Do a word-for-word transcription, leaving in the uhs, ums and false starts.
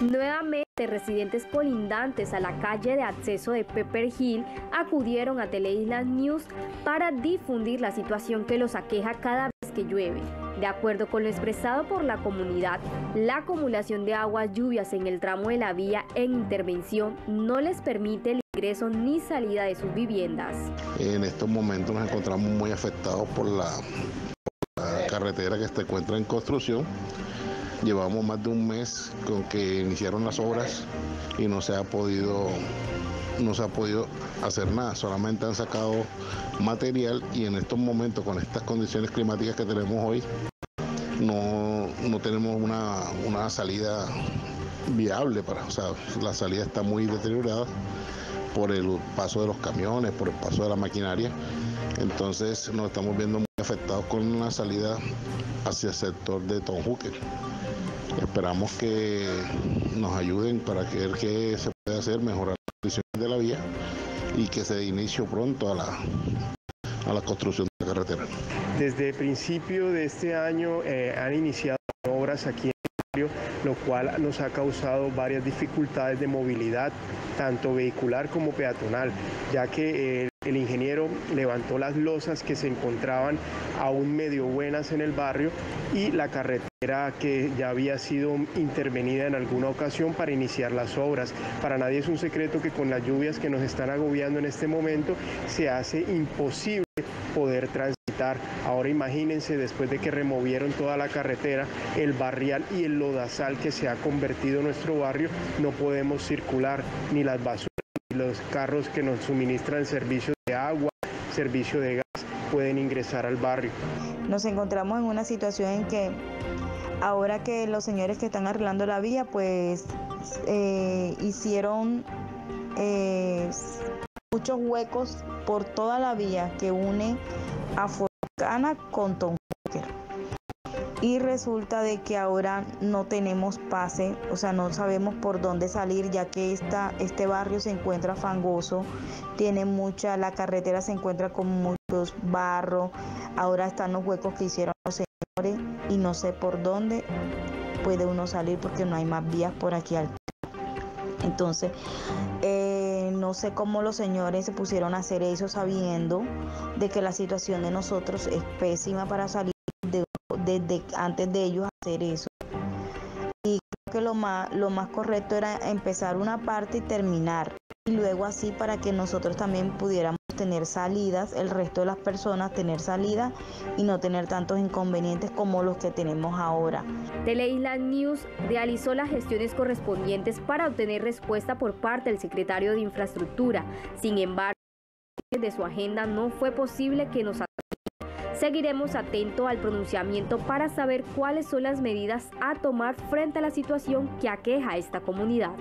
Nuevamente, residentes colindantes a la calle de acceso de Pepper Hill acudieron a Teleislas News para difundir la situación que los aqueja cada vez que llueve. De acuerdo con lo expresado por la comunidad, la acumulación de aguas lluvias en el tramo de la vía en intervención no les permite el ingreso ni salida de sus viviendas. En estos momentos nos encontramos muy afectados por la, por la carretera que se encuentra en construcción. Llevamos más de un mes con que iniciaron las obras y no se ha podido, no se ha podido hacer nada, solamente han sacado material y en estos momentos con estas condiciones climáticas que tenemos hoy no, no tenemos una, una salida viable, para, o sea, la salida está muy deteriorada por el paso de los camiones, por el paso de la maquinaria, entonces nos estamos viendo muy afectados con una salida hacia el sector de Tonjuque. Esperamos que nos ayuden para que, ver qué se puede hacer, mejorar las condiciones de la vía y que se dé inicio pronto a la, a la construcción de la carretera. Desde el principio de este año eh, han iniciado obras aquí en el barrio, lo cual nos ha causado varias dificultades de movilidad, tanto vehicular como peatonal, ya que eh, el ingeniero levantó las losas que se encontraban aún medio buenas en el barrio y la carretera que ya había sido intervenida en alguna ocasión para iniciar las obras. Para nadie es un secreto que con las lluvias que nos están agobiando en este momento se hace imposible poder transitar. Ahora imagínense, después de que removieron toda la carretera, el barrial y el lodazal que se ha convertido en nuestro barrio, no podemos circular, ni las basuras ni los carros que nos suministran servicios de agua, servicio de gas, pueden ingresar al barrio. Nos encontramos en una situación en que ahora que los señores que están arreglando la vía, pues eh, hicieron eh, muchos huecos por toda la vía que une a Forcana con Tonjuque. Y resulta de que ahora no tenemos pase, o sea, no sabemos por dónde salir, ya que esta, este barrio se encuentra fangoso, tiene mucha, la carretera se encuentra con muchos barros, ahora están los huecos que hicieron los señores y no sé por dónde puede uno salir porque no hay más vías por aquí al. Entonces, eh, no sé cómo los señores se pusieron a hacer eso sabiendo de que la situación de nosotros es pésima para salir. Desde antes de ellos hacer eso, y creo que lo más, lo más correcto era empezar una parte y terminar, y luego así para que nosotros también pudiéramos tener salidas, el resto de las personas tener salidas y no tener tantos inconvenientes como los que tenemos ahora. Teleislas News realizó las gestiones correspondientes para obtener respuesta por parte del secretario de Infraestructura, sin embargo, de su agenda no fue posible que nos . Seguiremos atentos al pronunciamiento para saber cuáles son las medidas a tomar frente a la situación que aqueja a esta comunidad.